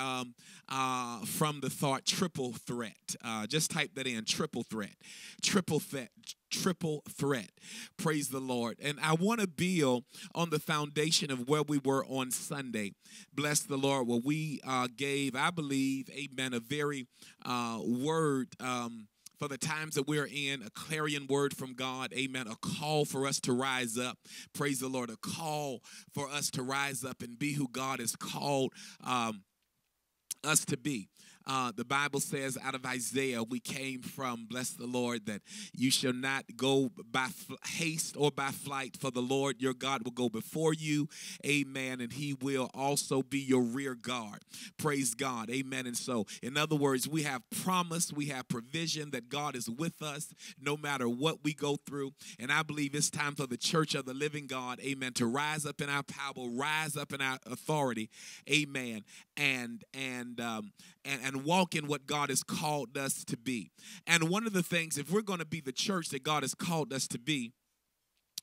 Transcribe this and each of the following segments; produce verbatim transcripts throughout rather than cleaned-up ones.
um, uh, from the thought triple threat. Uh, just type that in, triple threat, triple threat, triple threat. Praise the Lord. And I want to build on the foundation of where we were on Sunday. Bless the Lord. Well, we uh, gave, I believe, amen, a very uh, word um for the times that we're in, a clarion word from God, amen, a call for us to rise up, praise the Lord, a call for us to rise up and be who God has called um, us to be. Uh, the Bible says out of Isaiah we came from, bless the Lord, that you shall not go by haste or by flight, for the Lord your God will go before you, amen, and he will also be your rear guard, praise God, amen. And so, in other words, we have promise, we have provision that God is with us no matter what we go through, and I believe it's time for the church of the living God, amen, to rise up in our power, rise up in our authority, amen, and, and, um, and, and And walk in what God has called us to be. And one of the things, if we're going to be the church that God has called us to be,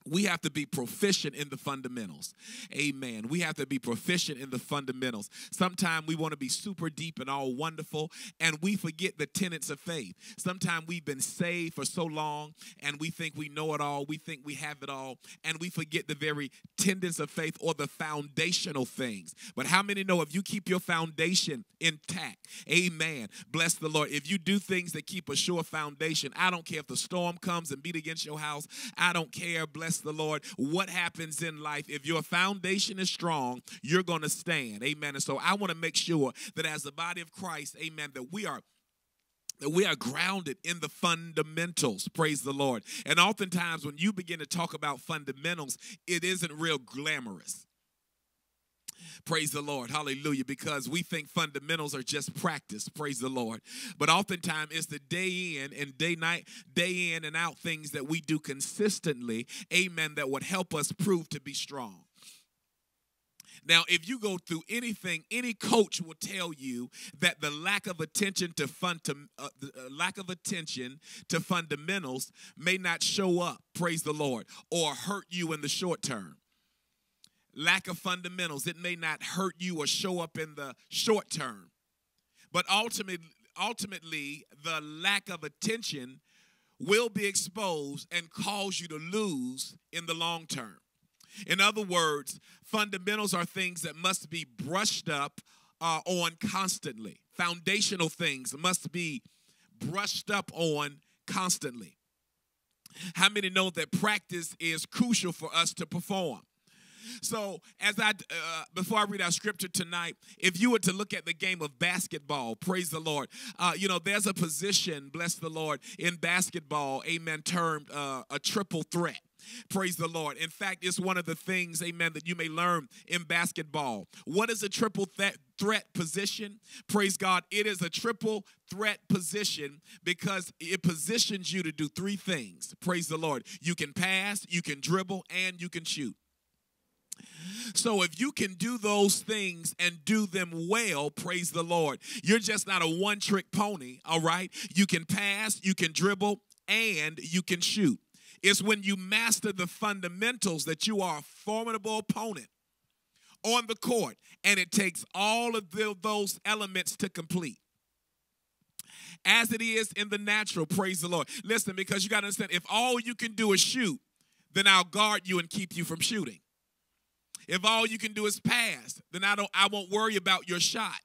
we have to be proficient in the fundamentals. Amen. We have to be proficient in the fundamentals. Sometimes we want to be super deep and all wonderful, and we forget the tenets of faith. Sometimes we've been saved for so long, and we think we know it all. We think we have it all, and we forget the very tenets of faith or the foundational things. But how many know if you keep your foundation intact? Amen. Bless the Lord. If you do things that keep a sure foundation, I don't care if the storm comes and beat against your house. I don't care. Bless the Lord, what happens in life, if your foundation is strong, you're going to stand, amen. And so I want to make sure that as the body of Christ, amen, that we are that we are grounded in the fundamentals, praise the Lord. And oftentimes when you begin to talk about fundamentals, it isn't real glamorous. Praise the Lord. Hallelujah. Because we think fundamentals are just practice. Praise the Lord. But oftentimes it's the day in and day night, day in and out things that we do consistently, amen, that would help us prove to be strong. Now, if you go through anything, any coach will tell you that the lack of attention to fun to, uh, the lack of attention to fundamentals may not show up, praise the Lord, or hurt you in the short term. Lack of fundamentals, it may not hurt you or show up in the short term, but ultimately, ultimately, the lack of attention will be exposed and cause you to lose in the long term. In other words, fundamentals are things that must be brushed up uh, on constantly. Foundational things must be brushed up on constantly. How many know that practice is crucial for us to perform? So, as I uh, before I read our scripture tonight, if you were to look at the game of basketball, praise the Lord, uh, you know, there's a position, bless the Lord, in basketball, amen, termed uh, a triple threat. Praise the Lord. In fact, it's one of the things, amen, that you may learn in basketball. What is a triple th threat position? Praise God. It is a triple threat position because it positions you to do three things. Praise the Lord. You can pass, you can dribble, and you can shoot. So if you can do those things and do them well, praise the Lord, you're just not a one-trick pony, all right? You can pass, you can dribble, and you can shoot. It's when you master the fundamentals that you are a formidable opponent on the court, and it takes all of the, those elements to complete. As it is in the natural, praise the Lord. Listen, because you got to understand, if all you can do is shoot, then I'll guard you and keep you from shooting. If all you can do is pass, then I don't. I won't worry about your shot.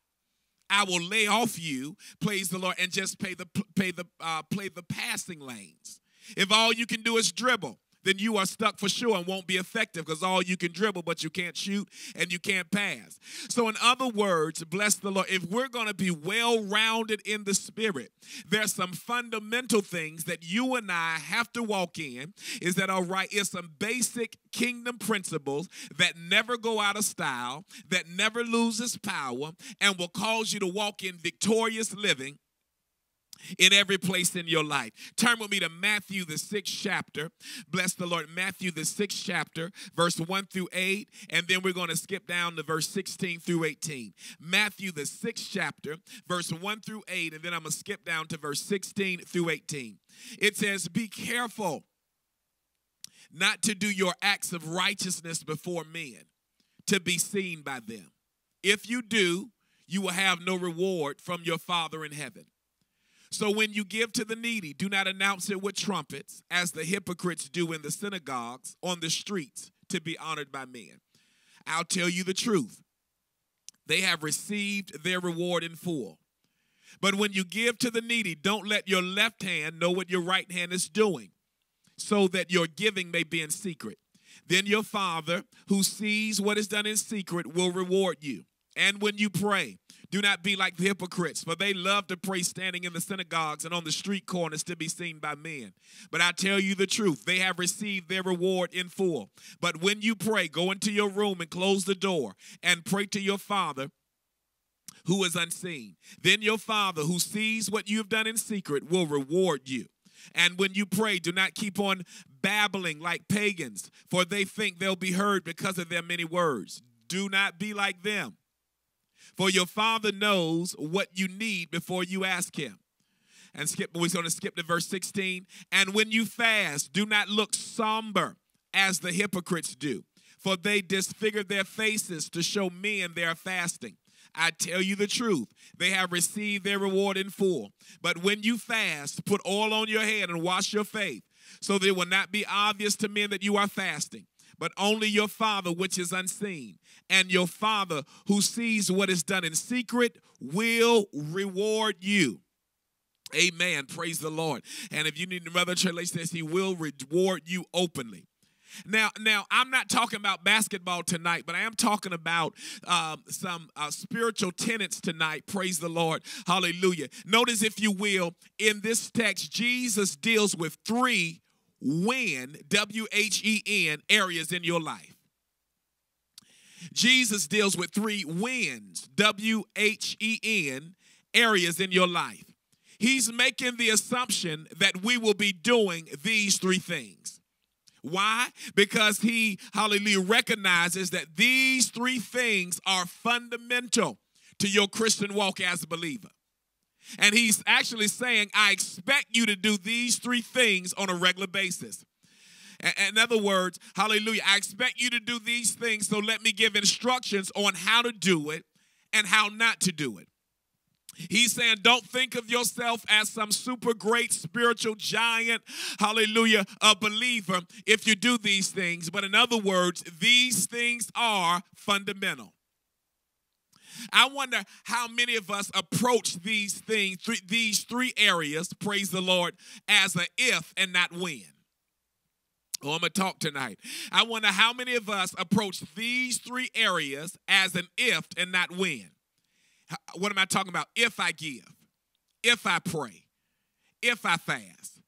I will lay off you, praise the Lord, and just pay the pay the uh, play the passing lanes. If all you can do is dribble, then you are stuck for sure and won't be effective because all you can dribble, but you can't shoot and you can't pass. So in other words, bless the Lord, if we're going to be well-rounded in the spirit, there's some fundamental things that you and I have to walk in. Is that all right? It's some basic kingdom principles that never go out of style, that never loses power, and will cause you to walk in victorious living in every place in your life. Turn with me to Matthew, the sixth chapter. Bless the Lord. Matthew, the sixth chapter, verse one through eight. And then we're going to skip down to verse sixteen through eighteen. Matthew, the sixth chapter, verse one through eight. And then I'm going to skip down to verse sixteen through eighteen. It says, be careful not to do your acts of righteousness before men, to be seen by them. If you do, you will have no reward from your Father in heaven. So when you give to the needy, do not announce it with trumpets, as the hypocrites do in the synagogues, on the streets, to be honored by men. I'll tell you the truth. They have received their reward in full. But when you give to the needy, don't let your left hand know what your right hand is doing, so that your giving may be in secret. Then your Father, who sees what is done in secret, will reward you. And when you pray, do not be like the hypocrites, for they love to pray standing in the synagogues and on the street corners to be seen by men. But I tell you the truth, they have received their reward in full. But when you pray, go into your room and close the door and pray to your Father who is unseen. Then your Father who sees what you have done in secret will reward you. And when you pray, do not keep on babbling like pagans, for they think they'll be heard because of their many words. Do not be like them, for your Father knows what you need before you ask him. And skip, we're going to skip to verse sixteen. And when you fast, do not look somber as the hypocrites do, for they disfigure their faces to show men they are fasting. I tell you the truth, they have received their reward in full. But when you fast, put oil on your head and wash your face, so that it will not be obvious to men that you are fasting, but only your Father which is unseen. And your Father who sees what is done in secret will reward you. Amen. Praise the Lord. And if you need another translation, says he will reward you openly. Now, now I'm not talking about basketball tonight, but I am talking about um, some uh, spiritual tenets tonight. Praise the Lord. Hallelujah. Notice, if you will, in this text, Jesus deals with three when, W H E N, areas in your life. Jesus deals with three wins, W H E N, areas in your life. He's making the assumption that we will be doing these three things. Why? Because he, hallelujah, recognizes that these three things are fundamental to your Christian walk as a believer. And he's actually saying, I expect you to do these three things on a regular basis. In other words, hallelujah, I expect you to do these things, so let me give instructions on how to do it and how not to do it. He's saying, don't think of yourself as some super great spiritual giant, hallelujah, a believer if you do these things. But in other words, these things are fundamental. I wonder how many of us approach these things, th- these three areas, praise the Lord, as an if and not when. Oh, I'm going to talk tonight. I wonder how many of us approach these three areas as an if and not when. What am I talking about? If I give, if I pray, if I fast.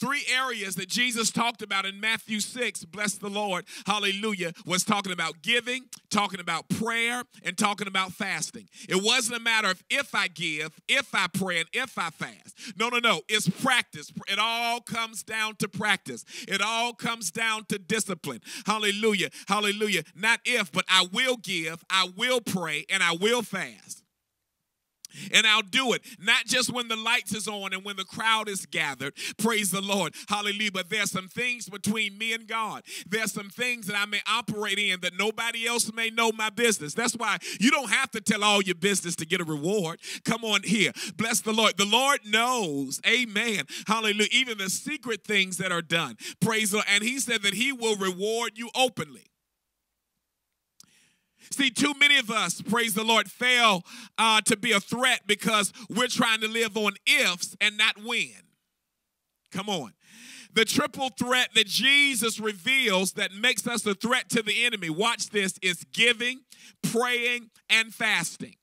Three areas that Jesus talked about in Matthew six, bless the Lord, hallelujah, was talking about giving, talking about prayer, and talking about fasting. It wasn't a matter of if I give, if I pray, and if I fast. No, no, no. It's practice. It all comes down to practice. It all comes down to discipline. Hallelujah, hallelujah. Not if, but I will give, I will pray, and I will fast. And I'll do it, not just when the lights is on and when the crowd is gathered. Praise the Lord. Hallelujah. But there's some things between me and God. There's some things that I may operate in that nobody else may know my business. That's why you don't have to tell all your business to get a reward. Come on here. Bless the Lord. The Lord knows. Amen. Hallelujah. Even the secret things that are done. Praise the Lord. And he said that he will reward you openly. See, too many of us, praise the Lord, fail uh, to be a threat because we're trying to live on ifs and not when. Come on. The triple threat that Jesus reveals that makes us a threat to the enemy, watch this, is giving, praying, and fasting.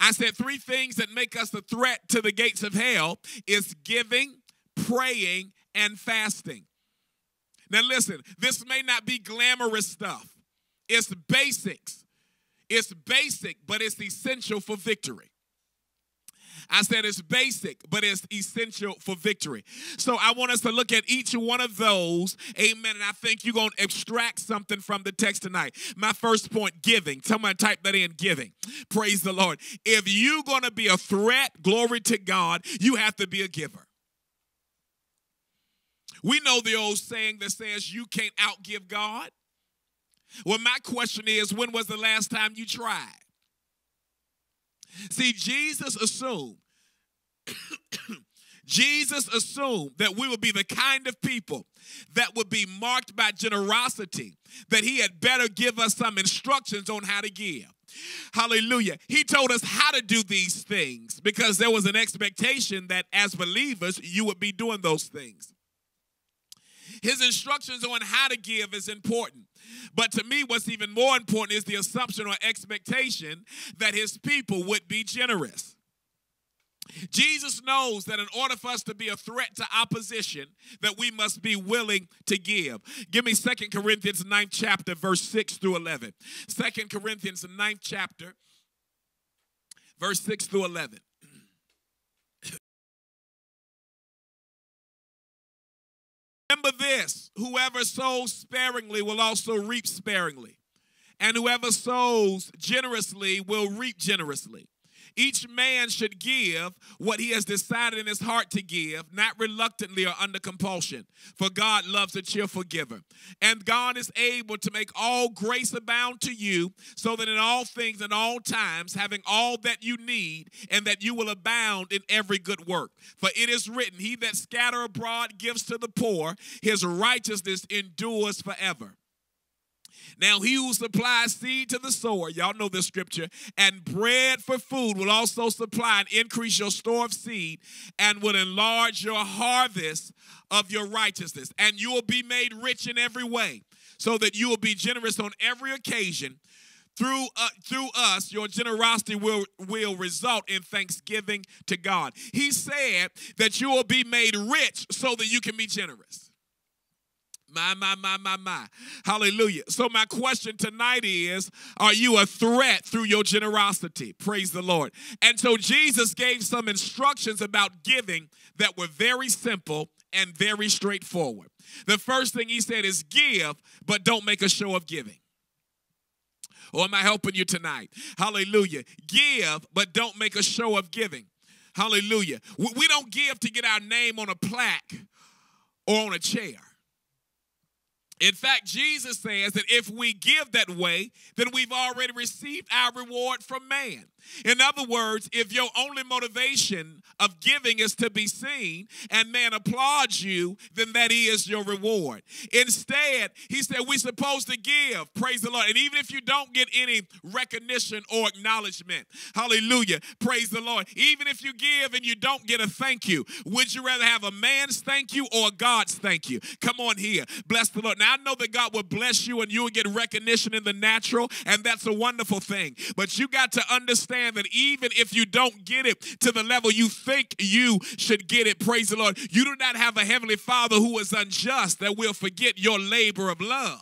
I said three things that make us a threat to the gates of hell is giving, praying, and fasting. Now listen, this may not be glamorous stuff. It's basics. It's basic, but it's essential for victory. I said it's basic, but it's essential for victory. So I want us to look at each one of those, amen, and I think you're going to extract something from the text tonight. My first point, giving. Someone type that in, giving. Praise the Lord. If you're going to be a threat, glory to God, you have to be a giver. We know the old saying that says you can't outgive God. Well, my question is, when was the last time you tried? See, Jesus assumed, Jesus assumed that we would be the kind of people that would be marked by generosity, that he had better give us some instructions on how to give. Hallelujah. He told us how to do these things because there was an expectation that as believers, you would be doing those things. His instructions on how to give is important. But to me, what's even more important is the assumption or expectation that his people would be generous. Jesus knows that in order for us to be a threat to opposition, that we must be willing to give. Give me Second Corinthians ninth chapter, verse six through eleven. Second Corinthians ninth chapter, verse six through eleven. Remember this, whoever sows sparingly will also reap sparingly, and whoever sows generously will reap generously. Each man should give what he has decided in his heart to give, not reluctantly or under compulsion, for God loves a cheerful giver. And God is able to make all grace abound to you, so that in all things and all times, having all that you need, and that you will abound in every good work. For it is written, he that scatter abroad gives to the poor, his righteousness endures forever. Now he who supplies seed to the sower, y'all know this scripture, and bread for food will also supply and increase your store of seed and will enlarge your harvest of your righteousness. And you will be made rich in every way so that you will be generous on every occasion. Through, uh, through us, your generosity will, will result in thanksgiving to God. He said that you will be made rich so that you can be generous. My, my, my, my, my. Hallelujah. So my question tonight is, are you a threat through your generosity? Praise the Lord. And so Jesus gave some instructions about giving that were very simple and very straightforward. The first thing he said is give, but don't make a show of giving. Or am I helping you tonight? Hallelujah. Give, but don't make a show of giving. Hallelujah. We don't give to get our name on a plaque or on a chair. In fact, Jesus says that if we give that way, then we've already received our reward from man. In other words, if your only motivation of giving is to be seen and man applauds you, then that is your reward. Instead, he said we're supposed to give, praise the Lord. And even if you don't get any recognition or acknowledgement, hallelujah, praise the Lord. Even if you give and you don't get a thank you, would you rather have a man's thank you or God's thank you? Come on here, bless the Lord. Now, I know that God will bless you and you will get recognition in the natural, and that's a wonderful thing. But you got to understand that even if you don't get it to the level you think you should get it, praise the Lord, you do not have a heavenly Father who is unjust that will forget your labor of love.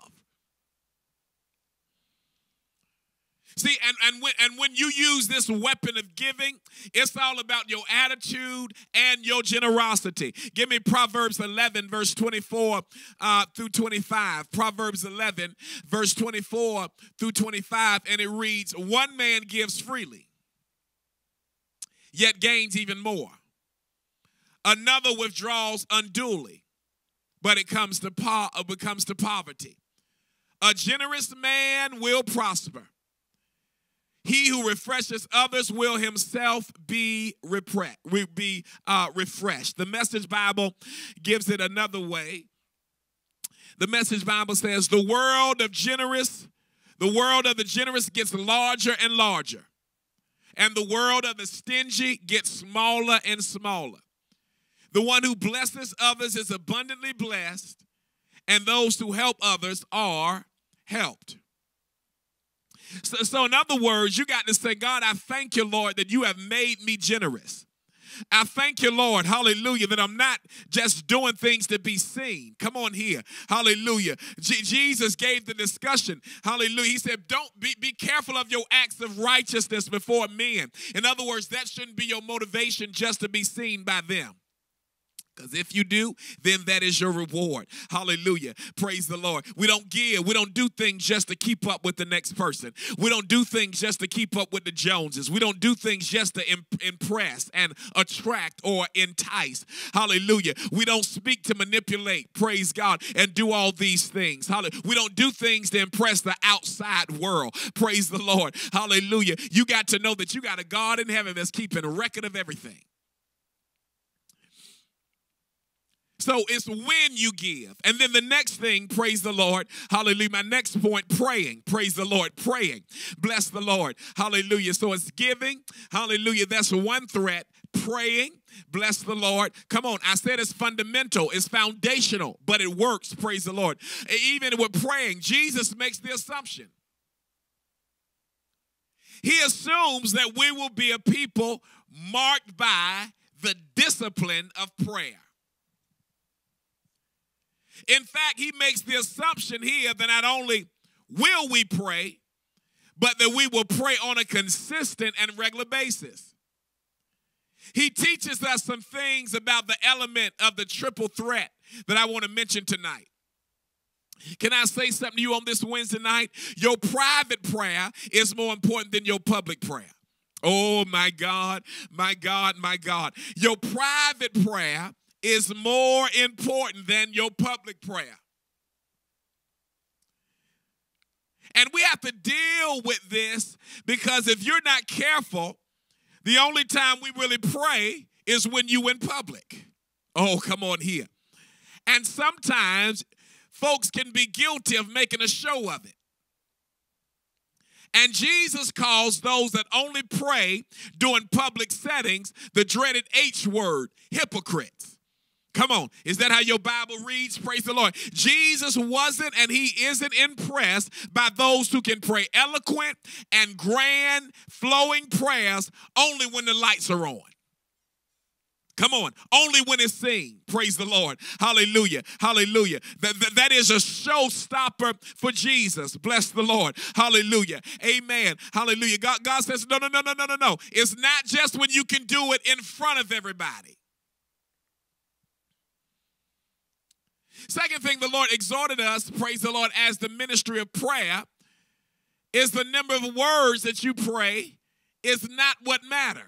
See, and, and, when, and when you use this weapon of giving, it's all about your attitude and your generosity. Give me Proverbs eleven, verse twenty-four uh, through twenty-five. Proverbs eleven, verse twenty-four through twenty-five, and it reads, one man gives freely, yet gains even more. Another withdraws unduly, but it comes to po- becomes to poverty. A generous man will prosper. He who refreshes others will himself be, repre be uh, refreshed. The Message Bible gives it another way. The Message Bible says, the world of generous, the world of the generous gets larger and larger, and the world of the stingy gets smaller and smaller. The one who blesses others is abundantly blessed, and those who help others are helped. So, so in other words, you got to say, God, I thank you, Lord, that you have made me generous. I thank you, Lord, hallelujah, that I'm not just doing things to be seen. Come on here, hallelujah. Je- Jesus gave the discussion, hallelujah. He said, don't be, be careful of your acts of righteousness before men. In other words, that shouldn't be your motivation just to be seen by them. Because if you do, then that is your reward. Hallelujah. Praise the Lord. We don't give. We don't do things just to keep up with the next person. We don't do things just to keep up with the Joneses. We don't do things just to impress and attract or entice. Hallelujah. We don't speak to manipulate. Praise God. And do all these things. Hallelujah. We don't do things to impress the outside world. Praise the Lord. Hallelujah. You got to know that you got a God in heaven that's keeping a record of everything. So it's when you give. And then the next thing, praise the Lord, hallelujah. My next point, praying, praise the Lord, praying. Bless the Lord, hallelujah. So it's giving, hallelujah. That's one threat, praying, bless the Lord. Come on, I said it's fundamental, it's foundational, but it works, praise the Lord. Even with praying, Jesus makes the assumption. He assumes that we will be a people marked by the discipline of prayer. In fact, he makes the assumption here that not only will we pray, but that we will pray on a consistent and regular basis. He teaches us some things about the element of the triple threat that I want to mention tonight. Can I say something to you on this Wednesday night? Your private prayer is more important than your public prayer. Oh, my God, my God, my God. Your private prayer is more important than your public prayer. And we have to deal with this because if you're not careful, the only time we really pray is when you're in public. Oh, come on here. And sometimes folks can be guilty of making a show of it. And Jesus calls those that only pray during public settings the dreaded H word, hypocrites. Come on. Is that how your Bible reads? Praise the Lord. Jesus wasn't and he isn't impressed by those who can pray eloquent and grand flowing prayers only when the lights are on. Come on. Only when it's seen. Praise the Lord. Hallelujah. Hallelujah. That, that, that is a showstopper for Jesus. Bless the Lord. Hallelujah. Amen. Hallelujah. God, God says, no, no, no, no, no, no, no. It's not just when you can do it in front of everybody. Second thing the Lord exhorted us, praise the Lord, as the ministry of prayer is the number of words that you pray is not what matter.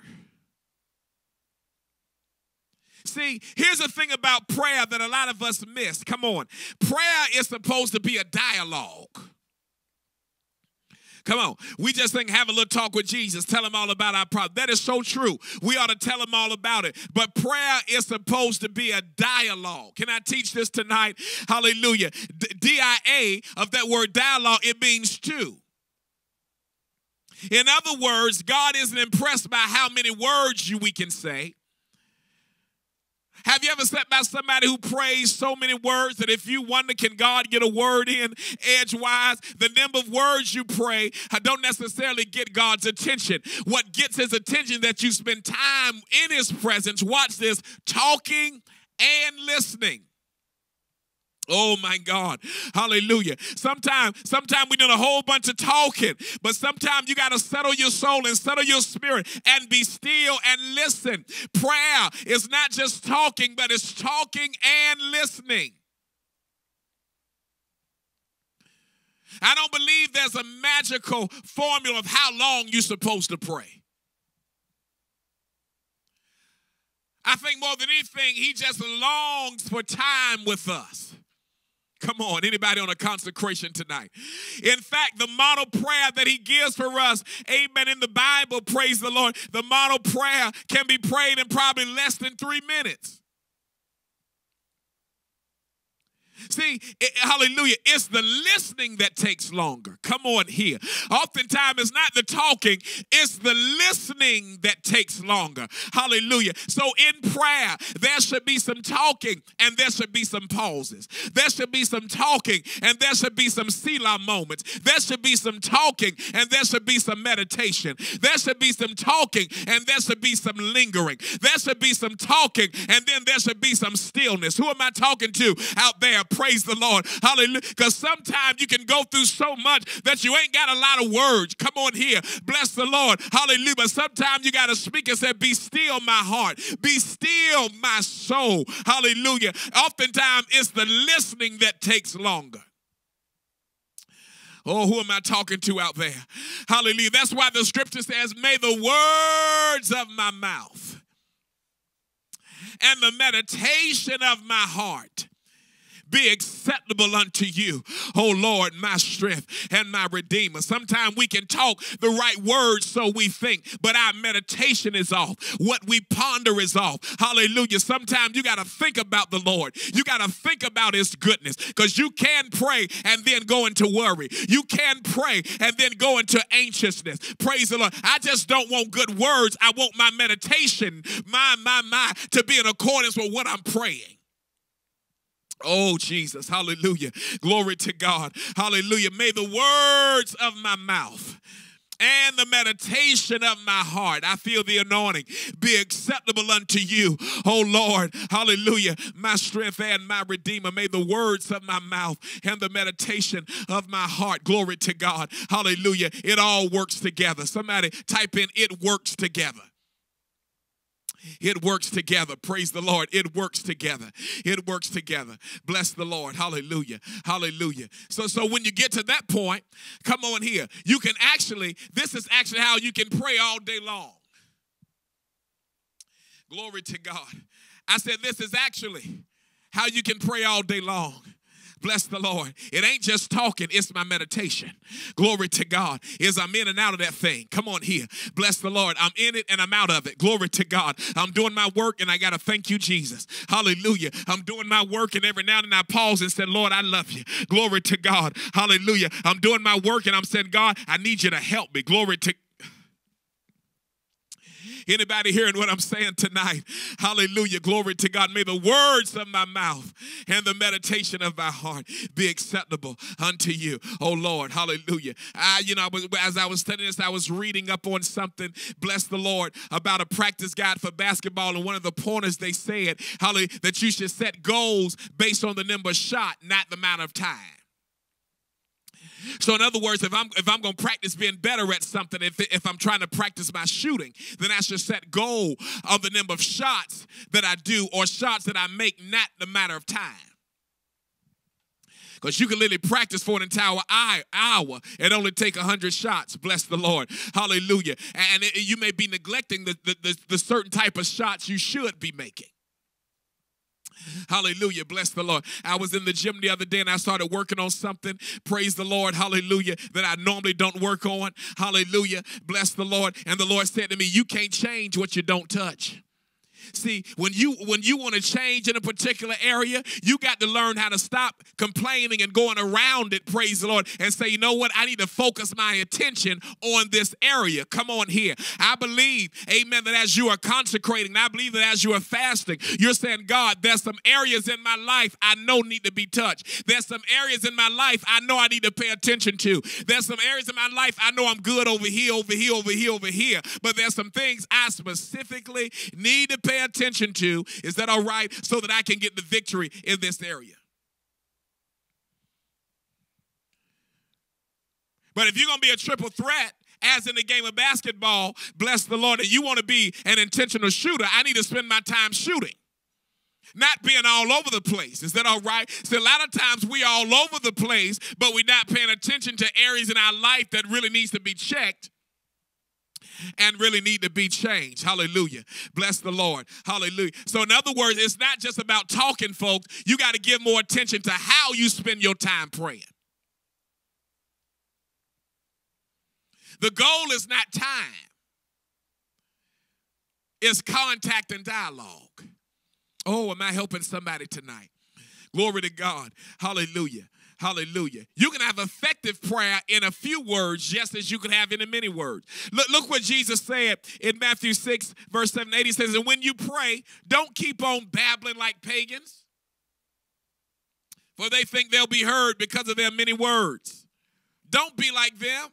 See, here's the thing about prayer that a lot of us miss. Come on. Prayer is supposed to be a dialogue. Come on. We just think have a little talk with Jesus. Tell him all about our problem. That is so true. We ought to tell him all about it. But prayer is supposed to be a dialogue. Can I teach this tonight? Hallelujah. D I A of that word dialogue, it means two. In other words, God isn't impressed by how many words you we can say. Have you ever sat by somebody who prays so many words that if you wonder, can God get a word in edgewise? The number of words you pray don't necessarily get God's attention. What gets his attention that you spend time in his presence, watch this, talking and listening. Oh, my God. Hallelujah. Sometimes sometime we do a whole bunch of talking, but sometimes you got to settle your soul and settle your spirit and be still and listen. Prayer is not just talking, but it's talking and listening. I don't believe there's a magical formula of how long you're supposed to pray. I think more than anything, he just longs for time with us. Come on, anybody on a consecration tonight? In fact, the model prayer that he gives for us, amen, in the Bible, praise the Lord, the model prayer can be prayed in probably less than three minutes. See, it, hallelujah, it's the listening that takes longer. Come on here. Oftentimes, it's not the talking, it's the listening that takes longer. Hallelujah. So in prayer, there should be some talking and there should be some pauses. There should be some talking and there should be some Selah moments. There should be some talking and there should be some meditation. There should be some talking and there should be some lingering. There should be some talking and then there should be some stillness. Who am I talking to out there? Praise the Lord. Hallelujah. Because sometimes you can go through so much that you ain't got a lot of words. Come on here. Bless the Lord. Hallelujah. But sometimes you got to speak and say, be still my heart. Be still my soul. Hallelujah. Oftentimes it's the listening that takes longer. Oh, who am I talking to out there? Hallelujah. That's why the scripture says, may the words of my mouth and the meditation of my heart be acceptable unto you, oh Lord, my strength and my redeemer. Sometimes we can talk the right words, so we think, but our meditation is off. What we ponder is off. Hallelujah. Sometimes you got to think about the Lord. You got to think about his goodness, because you can pray and then go into worry. You can pray and then go into anxiousness. Praise the Lord. I just don't want good words. I want my meditation, my, my, my, to be in accordance with what I'm praying. Oh, Jesus. Hallelujah. Glory to God. Hallelujah. May the words of my mouth and the meditation of my heart, I feel the anointing, be acceptable unto you, oh Lord. Hallelujah. My strength and my redeemer. May the words of my mouth and the meditation of my heart. Glory to God. Hallelujah. It all works together. Somebody type in, it works together. It works together. Praise the Lord. It works together. It works together. Bless the Lord. Hallelujah. Hallelujah. So, so when you get to that point, come on here. You can actually, this is actually how you can pray all day long. Glory to God. I said this is actually how you can pray all day long. Bless the Lord. It ain't just talking. It's my meditation. Glory to God. Is I'm in and out of that thing. Come on here. Bless the Lord. I'm in it and I'm out of it. Glory to God. I'm doing my work and I got to thank you, Jesus. Hallelujah. I'm doing my work and every now and then I pause and say, Lord, I love you. Glory to God. Hallelujah. I'm doing my work and I'm saying, God, I need you to help me. Glory to God. Anybody hearing what I'm saying tonight? Hallelujah. Glory to God. May the words of my mouth and the meditation of my heart be acceptable unto you, oh Lord. Hallelujah. I, you know, I was, as I was studying this, I was reading up on something, bless the Lord, about a practice guide for basketball. And one of the pointers they said, hallelujah, that you should set goals based on the number shot, not the amount of time. So in other words, if I'm, if I'm going to practice being better at something, if, if I'm trying to practice my shooting, then I should set goal of the number of shots that I do or shots that I make, not the matter of time. Because you can literally practice for an entire hour and only take one hundred shots. Bless the Lord. Hallelujah. And it, you may be neglecting the, the, the, the certain type of shots you should be making. Hallelujah. Bless the Lord. I was in the gym the other day and I started working on something. Praise the Lord. Hallelujah. That I normally don't work on. Hallelujah. Bless the Lord. And the Lord said to me, you can't change what you don't touch. See, when you when you want to change in a particular area, you got to learn how to stop complaining and going around it, praise the Lord, and say, you know what, I need to focus my attention on this area. Come on here. I believe, amen, that as you are consecrating, I believe that as you are fasting, you're saying, God, there's some areas in my life I know need to be touched. There's some areas in my life I know I need to pay attention to. There's some areas in my life I know I'm good over here, over here, over here, over here, but there's some things I specifically need to pay Pay attention to. Is that all right? So that I can get the victory in this area. But if you're going to be a triple threat, as in the game of basketball, bless the Lord, and you want to be an intentional shooter, I need to spend my time shooting. Not being all over the place. Is that all right? So a lot of times we're all over the place, but we're not paying attention to areas in our life that really needs to be checked. And really need to be changed. Hallelujah. Bless the Lord. Hallelujah. So in other words, it's not just about talking, folks. You got to give more attention to how you spend your time praying. The goal is not time. It's contact and dialogue. Oh, am I helping somebody tonight? Glory to God. Hallelujah. Hallelujah. You can have effective prayer in a few words just as you can have in many words. Look, look what Jesus said in Matthew six, verse seven eight. He says, and when you pray, don't keep on babbling like pagans, for they think they'll be heard because of their many words. Don't be like them,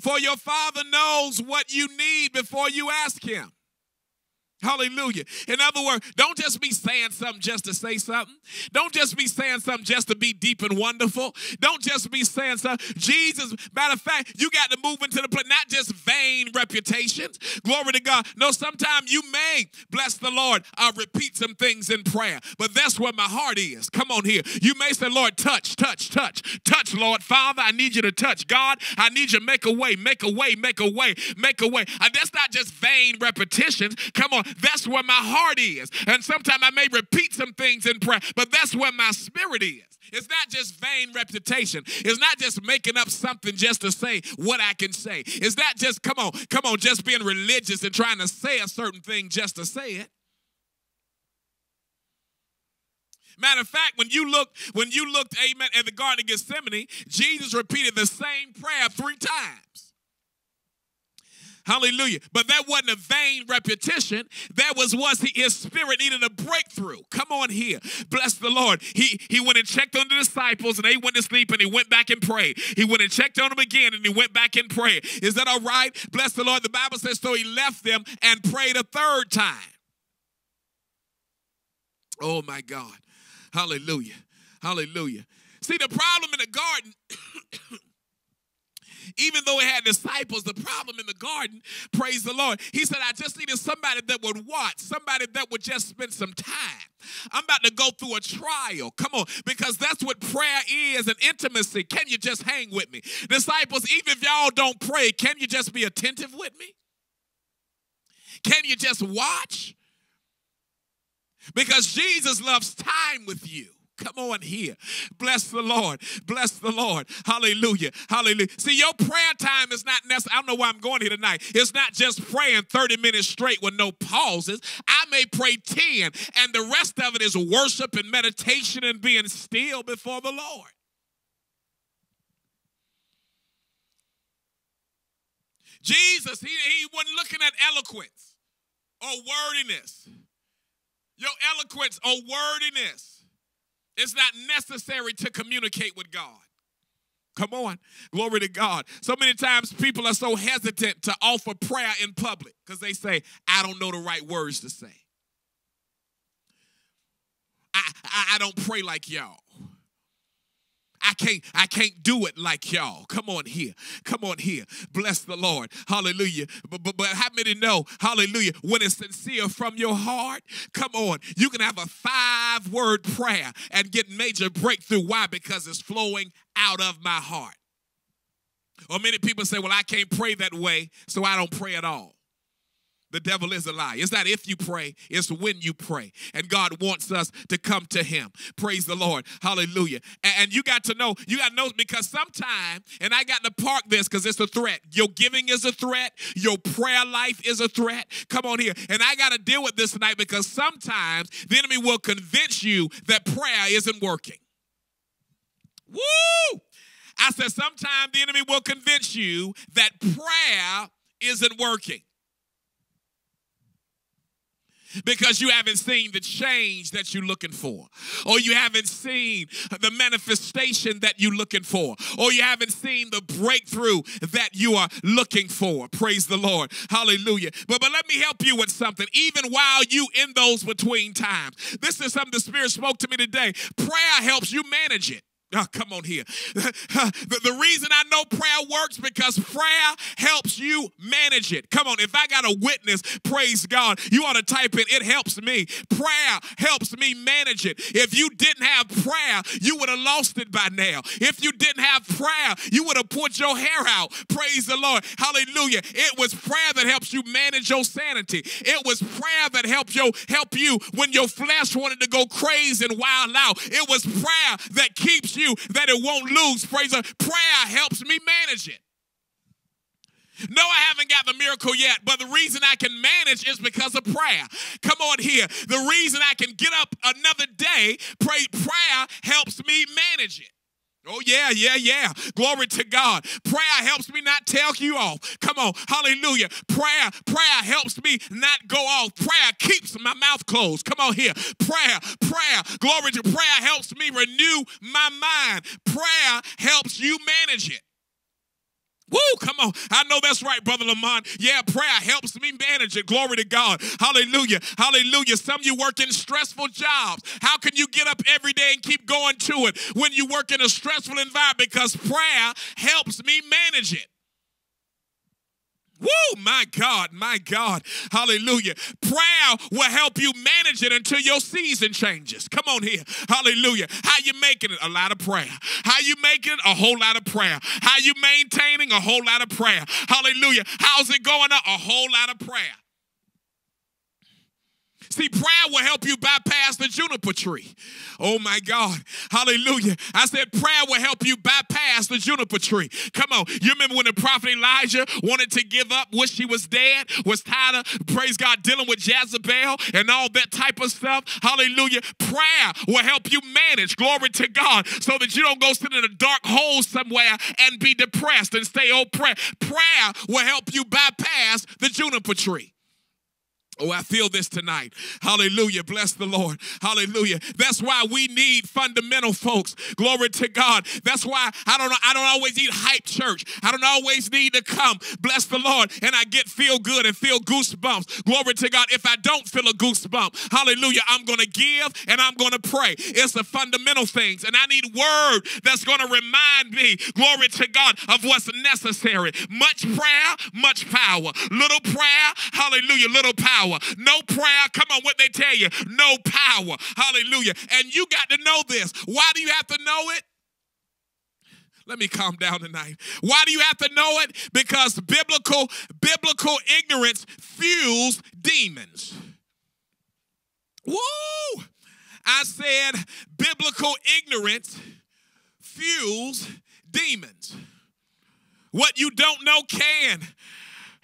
for your Father knows what you need before you ask him. Hallelujah. In other words, don't just be saying something just to say something. Don't just be saying something just to be deep and wonderful. Don't just be saying something. Jesus, matter of fact, you got to move into the place, not just vain reputations. Glory to God. No, sometimes you may, bless the Lord, uh, repeat some things in prayer, but that's where my heart is. Come on here. You may say, Lord, touch, touch, touch, touch, Lord. Father, I need you to touch. God, I need you to make a way, make a way, make a way, make a way. Uh, that's not just vain repetitions. Come on. That's where my heart is. And sometimes I may repeat some things in prayer, but that's where my spirit is. It's not just vain reputation. It's not just making up something just to say what I can say. It's not just, come on, come on, just being religious and trying to say a certain thing just to say it. Matter of fact, when you look, when you looked, amen, at the Garden of Gethsemane, Jesus repeated the same prayer three times. Hallelujah. But that wasn't a vain repetition. That was was he, his spirit needed a breakthrough. Come on here. Bless the Lord. He, he went and checked on the disciples and they went to sleep and he went back and prayed. He went and checked on them again and he went back and prayed. Is that all right? Bless the Lord. The Bible says, so he left them and prayed a third time. Oh my God. Hallelujah. Hallelujah. See, the problem in the garden... Even though he had disciples, the problem in the garden, praise the Lord, he said, I just needed somebody that would watch, somebody that would just spend some time. I'm about to go through a trial. Come on, because that's what prayer is, and intimacy. Can you just hang with me? Disciples, even if y'all don't pray, can you just be attentive with me? Can you just watch? Because Jesus loves time with you. Come on here. Bless the Lord. Bless the Lord. Hallelujah. Hallelujah. See, your prayer time is not necessary. I don't know where I'm going here tonight. It's not just praying thirty minutes straight with no pauses. I may pray ten, and the rest of it is worship and meditation and being still before the Lord. Jesus, he, he wasn't looking at eloquence or wordiness. Your eloquence or wordiness, it's not necessary to communicate with God. Come on. Glory to God. So many times people are so hesitant to offer prayer in public because they say, I don't know the right words to say. I, I, I don't pray like y'all. I can't, I can't do it like y'all. Come on here. Come on here. Bless the Lord. Hallelujah. But, but, but how many know, hallelujah, when it's sincere from your heart, come on, you can have a five-word prayer and get major breakthrough. Why? Because it's flowing out of my heart. Or many people say, well, I can't pray that way, so I don't pray at all. The devil is a lie. It's not if you pray, it's when you pray. And God wants us to come to him. Praise the Lord. Hallelujah. And, and you got to know, you got to know, because sometimes, and I got to park this because it's a threat. Your giving is a threat. Your prayer life is a threat. Come on here. And I got to deal with this tonight because sometimes the enemy will convince you that prayer isn't working. Woo! I said sometimes the enemy will convince you that prayer isn't working, because you haven't seen the change that you're looking for, or you haven't seen the manifestation that you're looking for, or you haven't seen the breakthrough that you are looking for. Praise the Lord. Hallelujah. But, but let me help you with something, even while you in those between times. This is something the Spirit spoke to me today. Prayer helps you manage it. Oh, come on here. the, the reason I know prayer works, because prayer helps you manage it. Come on, if I got a witness, praise God, you ought to type in, it helps me. Prayer helps me manage it. If you didn't have prayer, you would have lost it by now. If you didn't have prayer, you would have put your hair out. Praise the Lord. Hallelujah. It was prayer that helps you manage your sanity. It was prayer that helped you, help you when your flesh wanted to go crazy and wild out. It was prayer that keeps you You, that it won't lose. Praise God. Prayer helps me manage it. No, I haven't got the miracle yet, but the reason I can manage is because of prayer. Come on here. The reason I can get up another day, pray, prayer helps me manage it. Oh, yeah, yeah, yeah. Glory to God. Prayer helps me not tell you off. Come on. Hallelujah. Prayer, prayer helps me not go off. Prayer keeps my mouth closed. Come on here. Prayer, prayer, glory to prayer helps me renew my mind. Prayer helps you manage it. Woo, come on. I know that's right, Brother Lamont. Yeah, prayer helps me manage it. Glory to God. Hallelujah. Hallelujah. Some of you work in stressful jobs. How can you get up every day and keep going to it when you work in a stressful environment? Because prayer helps me manage it. Woo, my God, my God. Hallelujah. Prayer will help you manage it until your season changes. Come on here. Hallelujah. How you making it? A lot of prayer. How you making it? A whole lot of prayer. How you maintaining? A whole lot of prayer. Hallelujah. How's it going up? A whole lot of prayer. See, prayer will help you bypass the juniper tree. Oh, my God. Hallelujah. I said prayer will help you bypass the juniper tree. Come on. You remember when the prophet Elijah wanted to give up, wished he was dead, was tired of, praise God, dealing with Jezebel and all that type of stuff. Hallelujah. Prayer will help you manage, glory to God, so that you don't go sit in a dark hole somewhere and be depressed and stay oppressed. Prayer will help you bypass the juniper tree. Oh, I feel this tonight. Hallelujah. Bless the Lord. Hallelujah. That's why we need fundamental folks. Glory to God. That's why I don't I don't always need hype church. I don't always need to come. Bless the Lord. And I get feel good and feel goosebumps. Glory to God. If I don't feel a goosebump, hallelujah, I'm going to give and I'm going to pray. It's the fundamental things. And I need word that's going to remind me, glory to God, of what's necessary. Much prayer, much power. Little prayer, hallelujah, little power. No prayer. Come on, what they tell you. No power. Hallelujah. And you got to know this. Why do you have to know it? Let me calm down tonight. Why do you have to know it? Because biblical, biblical ignorance fuels demons. Woo! I said biblical ignorance fuels demons. What you don't know can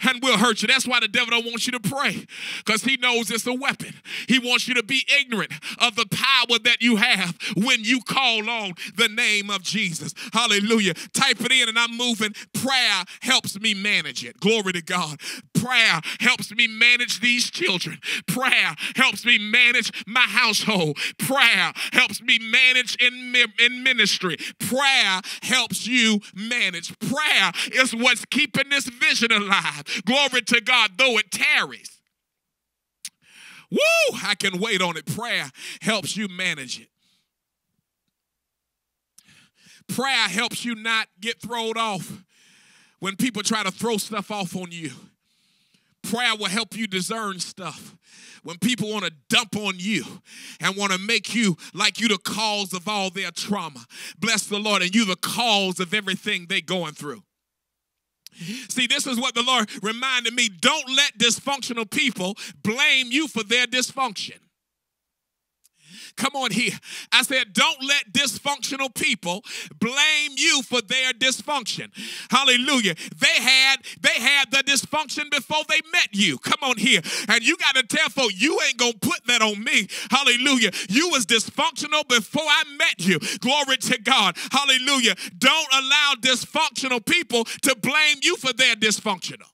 and will hurt you. That's why the devil don't want you to pray, because he knows it's a weapon. He wants you to be ignorant of the power that you have when you call on the name of Jesus. Hallelujah. Type it in and I'm moving. Prayer helps me manage it. Glory to God. Prayer helps me manage these children. Prayer helps me manage my household. Prayer helps me manage in, in ministry. Prayer helps you manage. Prayer is what's keeping this vision alive. Glory to God, though it tarries. Woo, I can wait on it. Prayer helps you manage it. Prayer helps you not get thrown off when people try to throw stuff off on you. Prayer will help you discern stuff when people want to dump on you and want to make you like you the cause of all their trauma. Bless the Lord, and you the cause of everything they're going through. See, this is what the Lord reminded me. Don't let dysfunctional people blame you for their dysfunction. Come on here. I said, don't let dysfunctional people blame you for their dysfunction. Hallelujah. They had, they had the dysfunction before they met you. Come on here. And you got to tell folks, you ain't going to put that on me. Hallelujah. You was dysfunctional before I met you. Glory to God. Hallelujah. Don't allow dysfunctional people to blame you for their dysfunctional.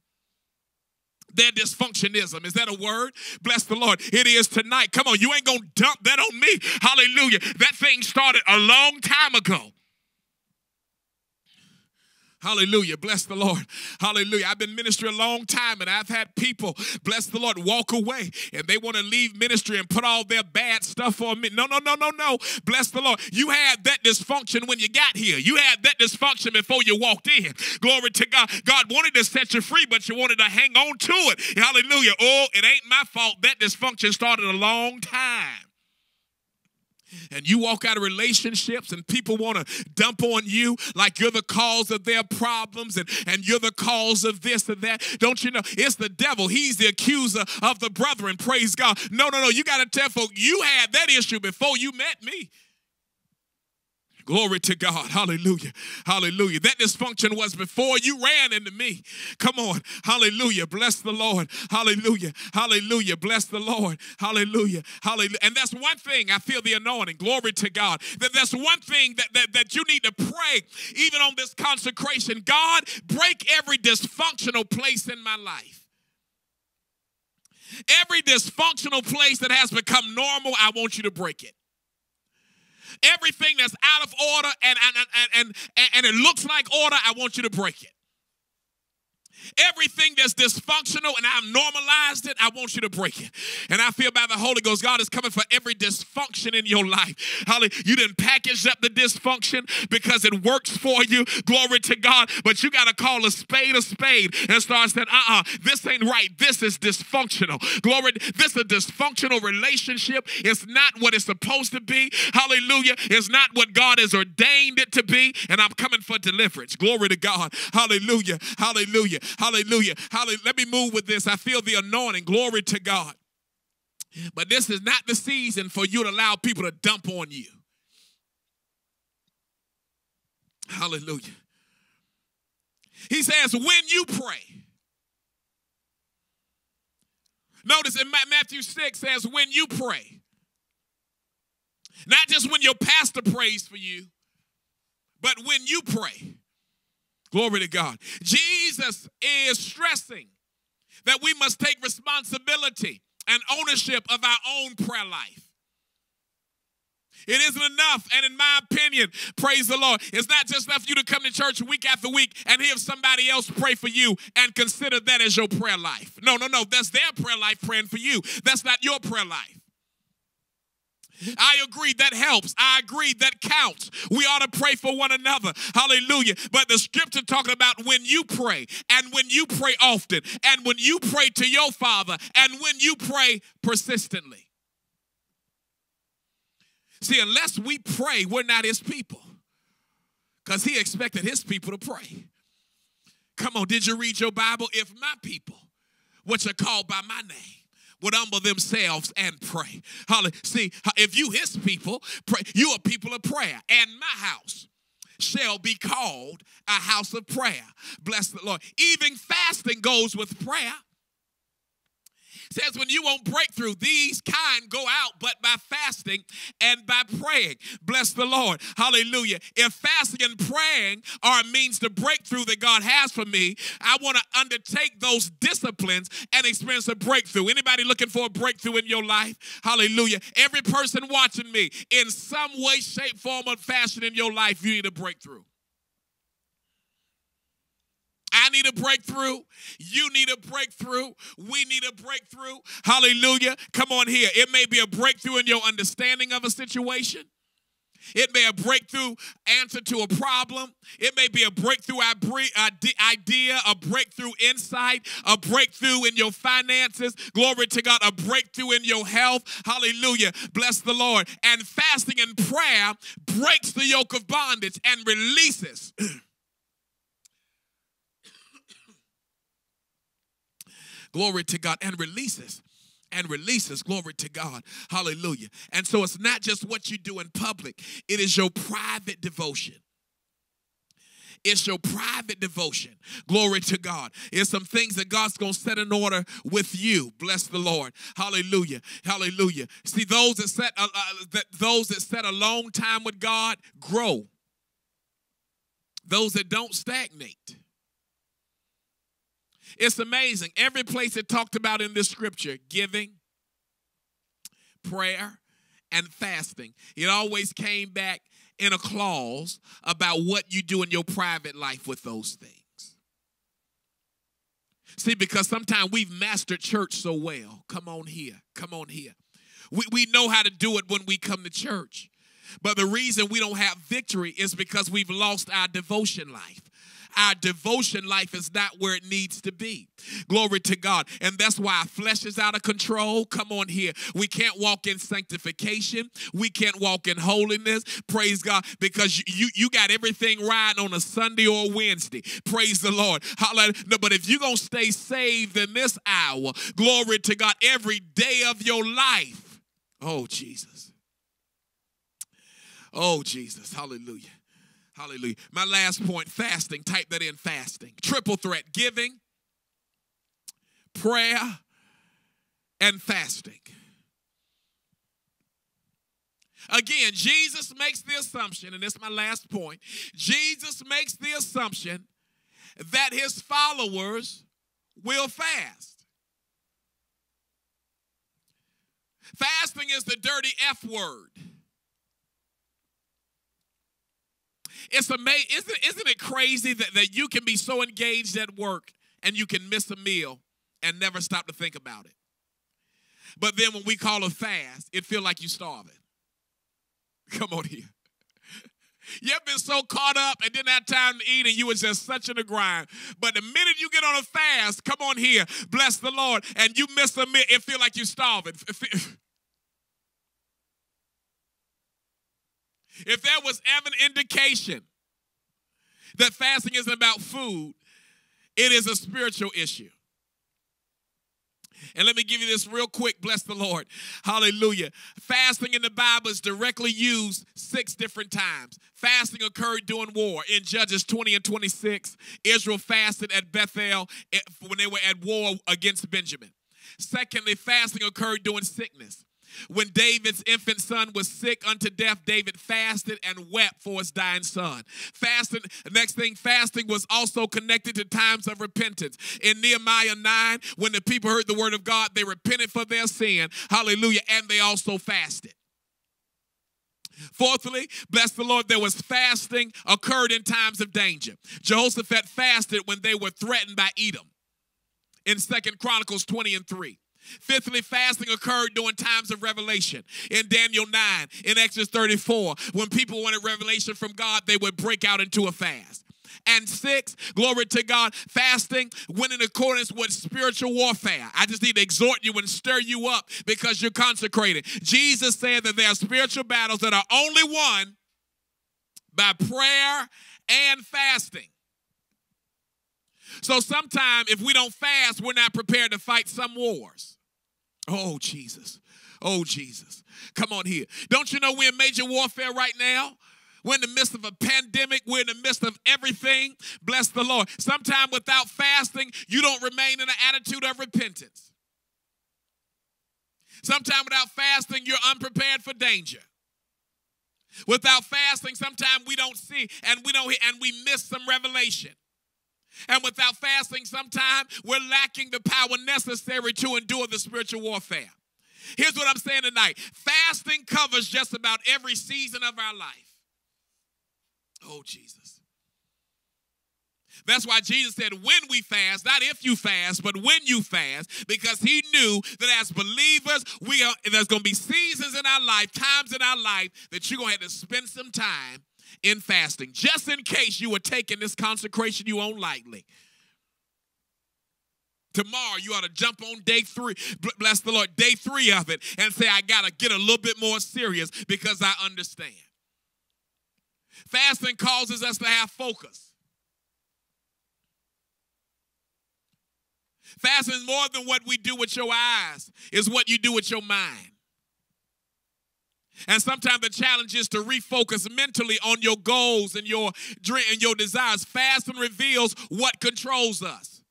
Their dysfunctionism. Is that a word? Bless the Lord. It is tonight. Come on, you ain't going to dump that on me. Hallelujah. That thing started a long time ago. Hallelujah. Bless the Lord. Hallelujah. I've been ministry a long time, and I've had people, bless the Lord, walk away, and they want to leave ministry and put all their bad stuff on me. No, no, no, no, no. Bless the Lord. You had that dysfunction when you got here. You had that dysfunction before you walked in. Glory to God. God wanted to set you free, but you wanted to hang on to it. Hallelujah. Oh, it ain't my fault. That dysfunction started a long time. And you walk out of relationships and people want to dump on you like you're the cause of their problems and, and you're the cause of this and that. Don't you know? It's the devil. He's the accuser of the brethren. Praise God. No, no, no. You got to tell folk, you had that issue before you met me. Glory to God. Hallelujah. Hallelujah. That dysfunction was before you ran into me. Come on. Hallelujah. Bless the Lord. Hallelujah. Hallelujah. Bless the Lord. Hallelujah. Hallelujah. And that's one thing. I feel the anointing. Glory to God. That That's one thing that, that, that you need to pray, even on this consecration. God, break every dysfunctional place in my life. Every dysfunctional place that has become normal, I want you to break it. Everything that's out of order and, and, and, and, and it looks like order, I want you to break it. Everything that's dysfunctional, and I've normalized it, I want you to break it. And I feel by the Holy Ghost, God is coming for every dysfunction in your life. Holly, you didn't package up the dysfunction because it works for you. Glory to God. But you got to call a spade a spade and start saying, uh-uh, this ain't right. This is dysfunctional. Glory, this is a dysfunctional relationship. It's not what it's supposed to be. Hallelujah. It's not what God has ordained it to be. And I'm coming for deliverance. Glory to God. Hallelujah. Hallelujah. Hallelujah. Hallelujah. Let me move with this. I feel the anointing. Glory to God. But this is not the season for you to allow people to dump on you. Hallelujah. He says, when you pray. Notice in Matthew six says, when you pray. Not just when your pastor prays for you, but when you pray. Glory to God. Jesus is stressing that we must take responsibility and ownership of our own prayer life. It isn't enough, and in my opinion, praise the Lord, it's not just enough for you to come to church week after week and hear somebody else pray for you and consider that as your prayer life. No, no, no, that's their prayer life praying for you. That's not your prayer life. I agree that helps. I agree that counts. We ought to pray for one another. Hallelujah. But the scripture talking about when you pray, and when you pray often, and when you pray to your Father, and when you pray persistently. See, unless we pray, we're not his people, because he expected his people to pray. Come on, did you read your Bible? If my people, which are called by my name, would humble themselves and pray. Hallelujah. See, if you his people, pray, you are people of prayer. And my house shall be called a house of prayer. Bless the Lord. Even fasting goes with prayer. It says when you won't break through, these kind go out but by fasting and by praying. Bless the Lord. Hallelujah. If fasting and praying are a means to breakthrough that God has for me, I want to undertake those disciplines and experience a breakthrough. Anybody looking for a breakthrough in your life? Hallelujah. Every person watching me, in some way, shape, form, or fashion in your life, you need a breakthrough. I need a breakthrough. You need a breakthrough. We need a breakthrough. Hallelujah. Come on here. It may be a breakthrough in your understanding of a situation. It may be a breakthrough answer to a problem. It may be a breakthrough idea, a breakthrough insight, a breakthrough in your finances. Glory to God. A breakthrough in your health. Hallelujah. Bless the Lord. And fasting and prayer breaks the yoke of bondage and releases glory to God, and releases, and releases, glory to God, hallelujah. And so it's not just what you do in public, it is your private devotion. It's your private devotion. Glory to God. It's some things that God's going to set in order with you. Bless the Lord. Hallelujah. Hallelujah. See, those that set, uh, uh, that those that set a long time with God grow. Those that don't stagnate. It's amazing. Every place it talked about in this scripture, giving, prayer, and fasting, it always came back in a clause about what you do in your private life with those things. See, because sometimes we've mastered church so well. Come on here. Come on here. We, we know how to do it when we come to church. But the reason we don't have victory is because we've lost our devotion life. Our devotion life is not where it needs to be. Glory to God. And that's why our flesh is out of control. Come on here. We can't walk in sanctification. We can't walk in holiness. Praise God. Because you, you, you got everything right on a Sunday or a Wednesday. Praise the Lord. Hallelujah. No, but if you're going to stay saved in this hour, glory to God, every day of your life. Oh, Jesus. Oh, Jesus. Hallelujah. Hallelujah. My last point, fasting. Type that in, fasting. Triple threat, giving, prayer, and fasting. Again, Jesus makes the assumption, and this is my last point, Jesus makes the assumption that his followers will fast. Fasting is the dirty F word. It's amazing. Isn't, isn't it crazy that, that you can be so engaged at work and you can miss a meal and never stop to think about it. But then when we call a fast, it feels like you're starving. Come on here. You've been so caught up and didn't have time to eat, and you were just such in the grind. But the minute you get on a fast, come on here, bless the Lord, and you miss a meal, it feels like you're starving. If there was ever an indication that fasting isn't about food, it is a spiritual issue. And let me give you this real quick, bless the Lord. Hallelujah. Fasting in the Bible is directly used six different times. Fasting occurred during war in Judges twenty and twenty-six. Israel fasted at Bethel when they were at war against Benjamin. Secondly, fasting occurred during sickness. When David's infant son was sick unto death, David fasted and wept for his dying son. Fasting, next thing, fasting was also connected to times of repentance. In Nehemiah nine, when the people heard the word of God, they repented for their sin. Hallelujah. And they also fasted. Fourthly, bless the Lord, there was fasting occurred in times of danger. Jehoshaphat fasted when they were threatened by Edom in Second Chronicles twenty and three. Fifthly, fasting occurred during times of revelation. In Daniel nine, in Exodus thirty-four, when people wanted revelation from God, they would break out into a fast. And six, glory to God, fasting went in accordance with spiritual warfare. I just need to exhort you and stir you up because you're consecrated. Jesus said that there are spiritual battles that are only won by prayer and fasting. So sometimes if we don't fast, we're not prepared to fight some wars. Oh, Jesus. Oh, Jesus. Come on here. Don't you know we're in major warfare right now? We're in the midst of a pandemic. We're in the midst of everything. Bless the Lord. Sometimes without fasting, you don't remain in an attitude of repentance. Sometimes without fasting, you're unprepared for danger. Without fasting, sometimes we don't see and we don't hear and we miss some revelation. And without fasting, sometimes we're lacking the power necessary to endure the spiritual warfare. Here's what I'm saying tonight. Fasting covers just about every season of our life. Oh, Jesus. That's why Jesus said, when we fast, not if you fast, but when you fast, because he knew that as believers, we are, there's going to be seasons in our life, times in our life, that you're going to have to spend some time in fasting, just in case you were taking this consecration you own lightly. Tomorrow you ought to jump on day three, bless the Lord, day three of it, and say, I got to get a little bit more serious because I understand. Fasting causes us to have focus. Fasting is more than what we do with your eyes. It's what you do with your mind. And sometimes the challenge is to refocus mentally on your goals and your dream and your desires. Fasting reveals what controls us.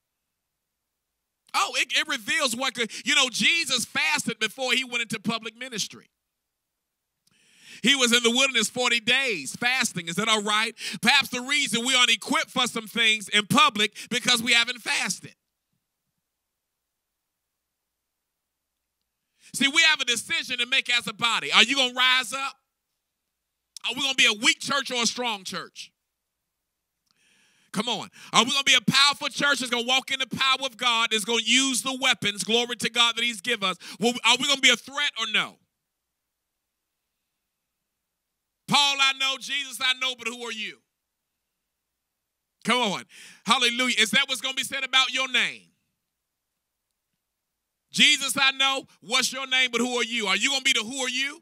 Oh, it, it reveals what, you know, Jesus fasted before he went into public ministry. He was in the wilderness forty days fasting. Is that all right? Perhaps the reason we aren't equipped for some things in public because we haven't fasted. See, we have a decision to make as a body. Are you going to rise up? Are we going to be a weak church or a strong church? Come on. Are we going to be a powerful church that's going to walk in the power of God, that's going to use the weapons, glory to God, that he's given us? Well, are we going to be a threat or no? Paul, I know. Jesus, I know. But who are you? Come on. Hallelujah. Is that what's going to be said about your name? Jesus, I know, what's your name, but who are you? Are you going to be the who are you?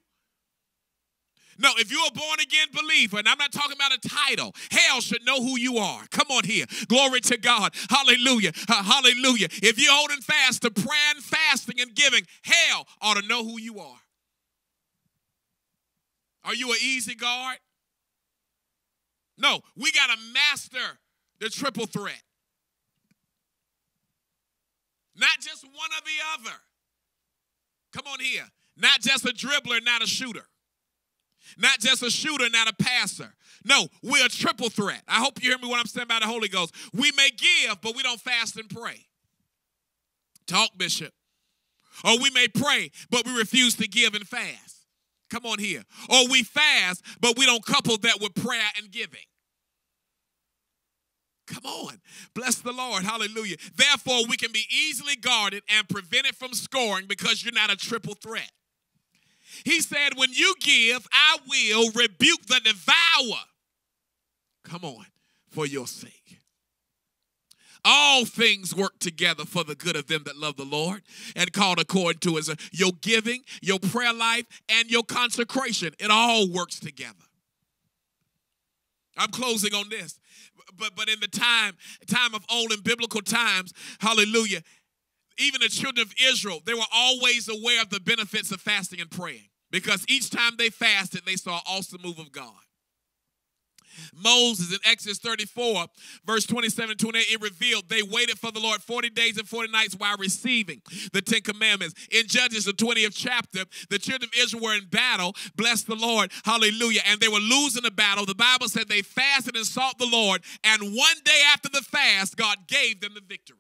No, if you're a born-again believer, and I'm not talking about a title, hell should know who you are. Come on here. Glory to God. Hallelujah. Uh, hallelujah. If you're holding fast to prayer and fasting and giving, hell ought to know who you are. Are you an easy guard? No, we got to master the triple threat. Not just one or the other. Come on here. Not just a dribbler, not a shooter. Not just a shooter, not a passer. No, we're a triple threat. I hope you hear me when I'm saying about the Holy Ghost. We may give, but we don't fast and pray. Talk, Bishop. Or we may pray, but we refuse to give and fast. Come on here. Or we fast, but we don't couple that with prayer and giving. Come on. Bless the Lord. Hallelujah. Therefore, we can be easily guarded and prevented from scoring because you're not a triple threat. He said, when you give, I will rebuke the devourer. Come on, for your sake. All things work together for the good of them that love the Lord and called according to his, your giving, your prayer life, and your consecration. It all works together. I'm closing on this. But, but in the time, time of old and biblical times, hallelujah, even the children of Israel, they were always aware of the benefits of fasting and praying because each time they fasted, they saw an awesome move of God. Moses in Exodus thirty-four, verse twenty-seven and twenty-eight, it revealed they waited for the Lord forty days and forty nights while receiving the Ten Commandments. In Judges, the twentieth chapter, the children of Israel were in battle, bless the Lord, hallelujah, and they were losing the battle. The Bible said they fasted and sought the Lord, and one day after the fast, God gave them the victory.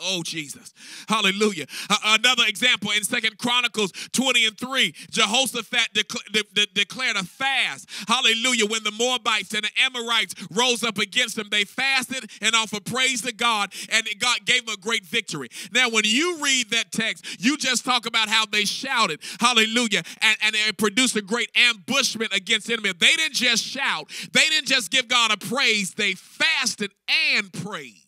Oh, Jesus. Hallelujah. Uh, another example in Second Chronicles twenty and three, Jehoshaphat de de de declared a fast. Hallelujah. When the Moabites and the Amorites rose up against them, they fasted and offered praise to God, and God gave them a great victory. Now, when you read that text, you just talk about how they shouted, hallelujah, and, and it produced a great ambushment against enemies. They didn't just shout. They didn't just give God a praise. They fasted and praised.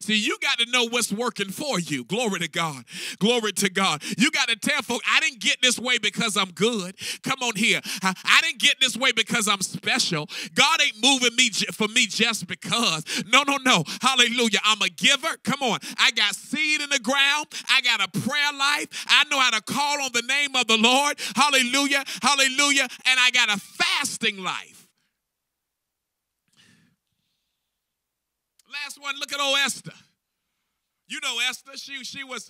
See, you got to know what's working for you. Glory to God. Glory to God. You got to tell folk, I didn't get this way because I'm good. Come on here. I, I didn't get this way because I'm special. God ain't moving me for me just because. No, no, no. Hallelujah. I'm a giver. Come on. I got seed in the ground. I got a prayer life. I know how to call on the name of the Lord. Hallelujah. Hallelujah. And I got a fasting life. Last one, look at old Esther. You know Esther, she, she was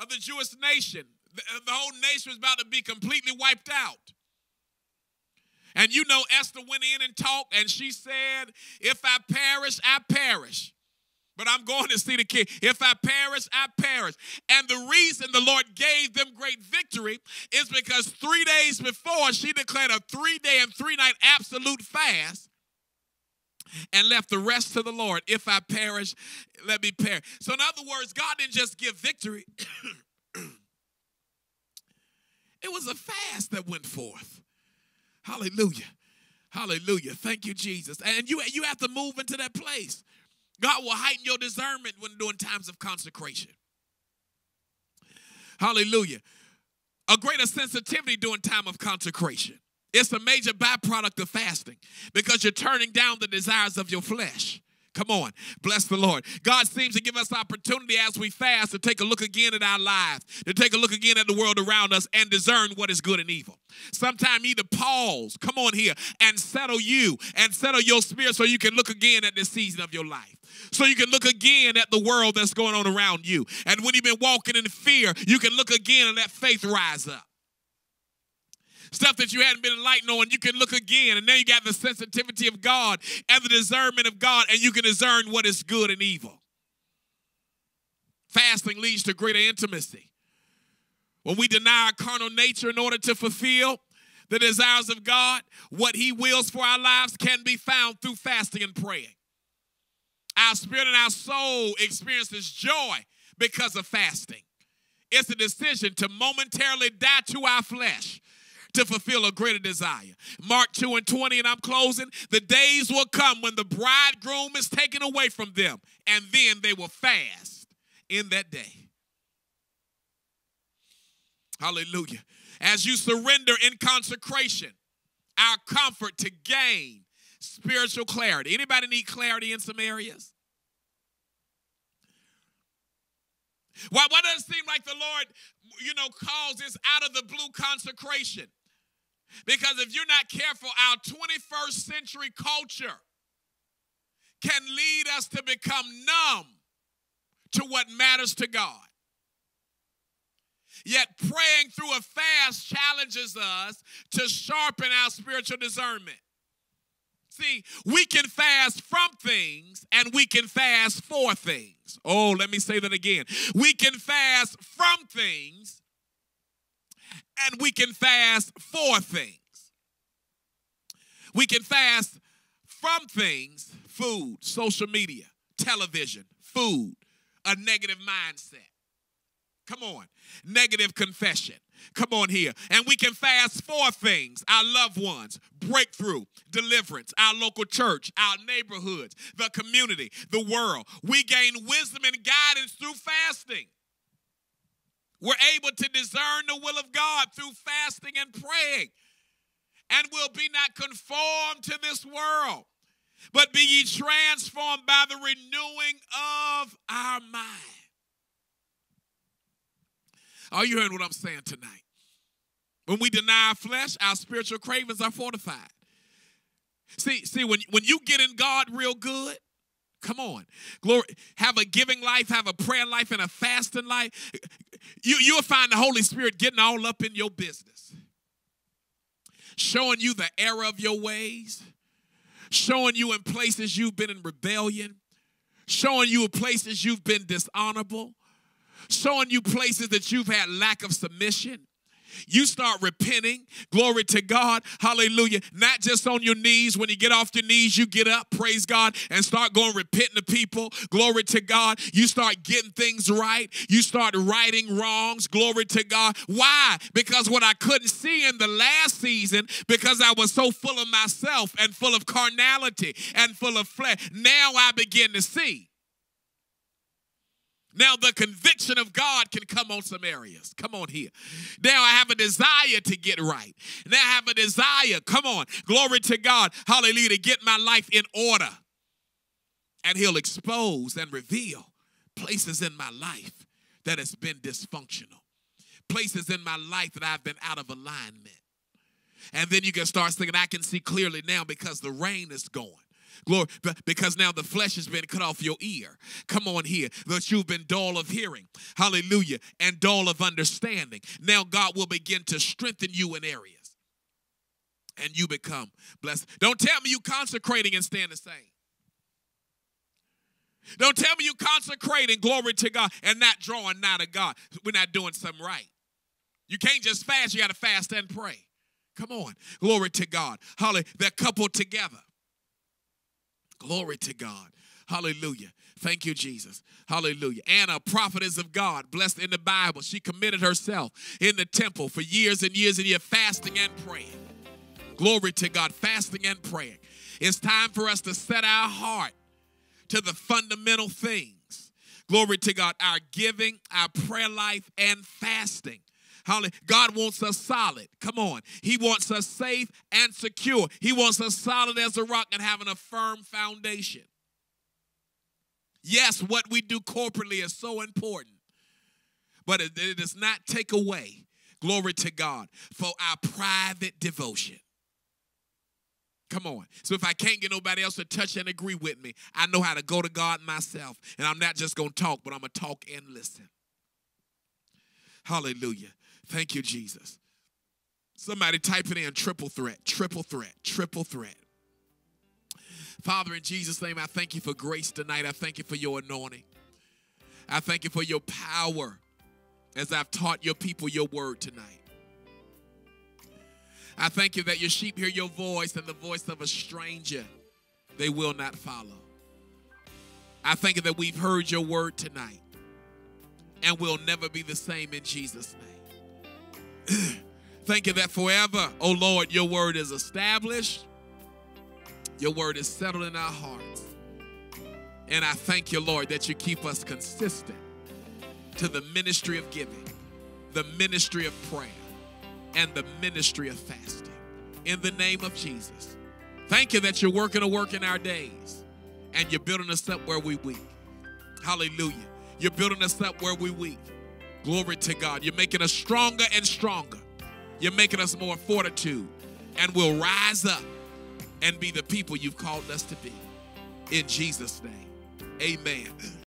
of the Jewish nation. The, the whole nation was about to be completely wiped out. And you know Esther went in and talked, and she said, if I perish, I perish. But I'm going to see the king. If I perish, I perish. And the reason the Lord gave them great victory is because three days before, she declared a three-day and three-night absolute fast and left the rest to the Lord. If I perish, let me perish. So in other words, God didn't just give victory. It was a fast that went forth. Hallelujah. Hallelujah. Thank you, Jesus. And you, you have to move into that place. God will heighten your discernment when doing times of consecration. Hallelujah. A greater sensitivity during time of consecration. It's a major byproduct of fasting because you're turning down the desires of your flesh. Come on. Bless the Lord. God seems to give us opportunity as we fast to take a look again at our lives, to take a look again at the world around us and discern what is good and evil. Sometimes either pause, come on here, and settle you and settle your spirit so you can look again at this season of your life. So you can look again at the world that's going on around you. And when you've been walking in fear, you can look again and let faith rise up. Stuff that you hadn't been enlightened on, you can look again, and now you got the sensitivity of God and the discernment of God, and you can discern what is good and evil. Fasting leads to greater intimacy. When we deny our carnal nature in order to fulfill the desires of God, what he wills for our lives can be found through fasting and praying. Our spirit and our soul experiences joy because of fasting. It's a decision to momentarily die to our flesh to fulfill a greater desire. Mark two and twenty, and I'm closing. The days will come when the bridegroom is taken away from them, and then they will fast in that day. Hallelujah. As you surrender in consecration, our comfort to gain spiritual clarity. Anybody need clarity in some areas? Why, why does it seem like the Lord, you know, calls this out of the blue consecration? Because if you're not careful, our twenty-first century culture can lead us to become numb to what matters to God. Yet praying through a fast challenges us to sharpen our spiritual discernment. See, we can fast from things and we can fast for things. Oh, let me say that again. We can fast from things and we can fast for things. We can fast from things, food, social media, television, food, a negative mindset. Come on. Negative confession. Come on here. And we can fast for things, our loved ones, breakthrough, deliverance, our local church, our neighborhoods, the community, the world. We gain wisdom and guidance through fasting. We're able to discern the will of God through fasting and praying. And will be not conformed to this world, but be ye transformed by the renewing of our mind. Are you hearing what I'm saying tonight? When we deny our flesh, our spiritual cravings are fortified. See, see, when, when you get in God real good, come on, glory, have a giving life, have a prayer life, and a fasting life, you, you'll find the Holy Spirit getting all up in your business, showing you the error of your ways, showing you in places you've been in rebellion, showing you in places you've been dishonorable, showing you places that you've had lack of submission. You start repenting, glory to God, hallelujah, not just on your knees. When you get off your knees, you get up, praise God, and start going repenting to people, glory to God. You start getting things right. You start righting wrongs, glory to God. Why? Because what I couldn't see in the last season, because I was so full of myself and full of carnality and full of flesh, now I begin to see. Now the conviction of God can come on some areas. Come on here. Now I have a desire to get right. Now I have a desire, come on, glory to God, hallelujah, to get my life in order. And he'll expose and reveal places in my life that has been dysfunctional, places in my life that I've been out of alignment. And then you can start thinking, I can see clearly now because the rain is going. Glory, because now the flesh has been cut off your ear. Come on here, that you've been dull of hearing, hallelujah, and dull of understanding. Now God will begin to strengthen you in areas, and you become blessed. Don't tell me you consecrating and staying the same. Don't tell me you consecrating, glory to God, and not drawing nigh to God. We're not doing something right. You can't just fast. You got to fast and pray. Come on, glory to God. Hallelujah, they're coupled together. Glory to God. Hallelujah. Thank you, Jesus. Hallelujah. Anna, prophetess of God, blessed in the Bible. She committed herself in the temple for years and years and years, fasting and praying. Glory to God, fasting and praying. It's time for us to set our heart to the fundamental things. Glory to God, our giving, our prayer life, and fasting. God wants us solid. Come on. He wants us safe and secure. He wants us solid as a rock and having a firm foundation. Yes, what we do corporately is so important, but it, it does not take away, glory to God, for our private devotion. Come on. So if I can't get nobody else to touch and agree with me, I know how to go to God myself, and I'm not just going to talk, but I'm going to talk and listen. Hallelujah. Thank you, Jesus. Somebody type it in, triple threat, triple threat, triple threat. Father, in Jesus' name, I thank you for grace tonight. I thank you for your anointing. I thank you for your power as I've taught your people your word tonight. I thank you that your sheep hear your voice, and the voice of a stranger they will not follow. I thank you that we've heard your word tonight and we'll never be the same in Jesus' name. Thank you that forever, oh Lord, your word is established. Your word is settled in our hearts. And I thank you, Lord, that you keep us consistent to the ministry of giving, the ministry of prayer, and the ministry of fasting. In the name of Jesus. Thank you that you're working a work in our days, and you're building us up where we weak. Hallelujah. You're building us up where we weak. Glory to God. You're making us stronger and stronger. You're making us more fortitude, and we'll rise up and be the people you've called us to be. In Jesus' name, amen.